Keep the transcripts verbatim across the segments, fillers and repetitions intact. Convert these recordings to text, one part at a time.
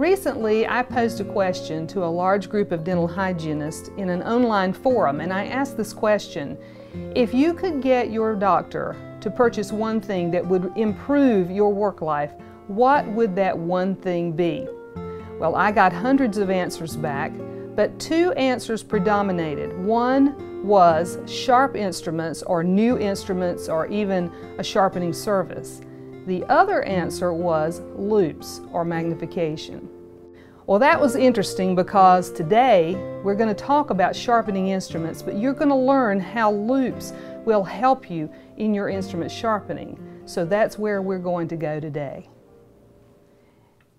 Recently, I posed a question to a large group of dental hygienists in an online forum, and I asked this question: if you could get your doctor to purchase one thing that would improve your work life, what would that one thing be? Well, I got hundreds of answers back, but two answers predominated. One was sharp instruments or new instruments or even a sharpening service. The other answer was loops or magnification. Well, that was interesting, because today we're going to talk about sharpening instruments, but you're going to learn how loops will help you in your instrument sharpening. So that's where we're going to go today.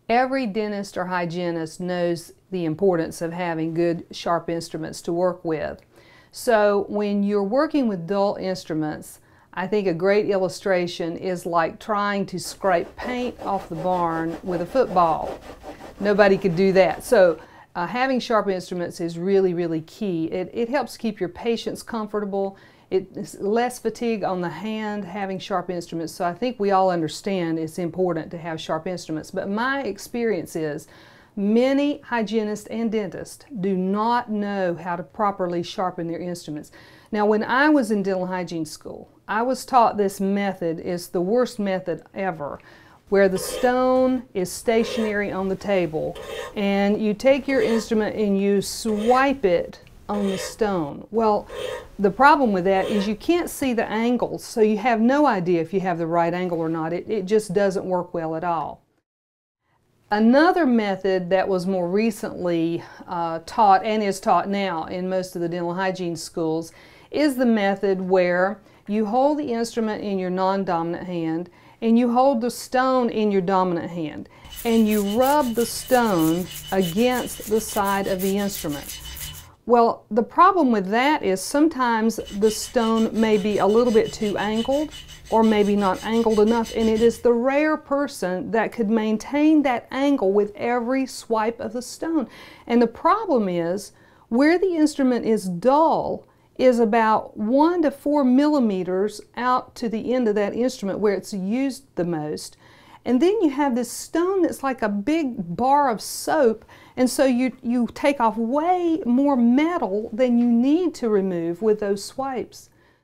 Every dentist or hygienist knows the importance of having good sharp instruments to work with. So when you're working with dull instruments, I think a great illustration is like trying to scrape paint off the barn with a football. Nobody could do that. So uh, having sharp instruments is really, really key. It, it helps keep your patients comfortable. It's less fatigue on the hand having sharp instruments. So I think we all understand it's important to have sharp instruments. But my experience is many hygienists and dentists do not know how to properly sharpen their instruments. Now, when I was in dental hygiene school, I was taught this method is the worst method ever, where the stone is stationary on the table and you take your instrument and you swipe it on the stone. Well, the problem with that is you can't see the angles, so you have no idea if you have the right angle or not. It, it just doesn't work well at all. Another method that was more recently uh, taught and is taught now in most of the dental hygiene schools is the method where you hold the instrument in your non-dominant hand and you hold the stone in your dominant hand and you rub the stone against the side of the instrument. Well, the problem with that is sometimes the stone may be a little bit too angled or maybe not angled enough, and it is the rare person that could maintain that angle with every swipe of the stone. And the problem is where the instrument is dull is about one to four millimeters out to the end of that instrument where it's used the most. And then you have this stone that's like a big bar of soap, and so you, you take off way more metal than you need to remove with those swipes.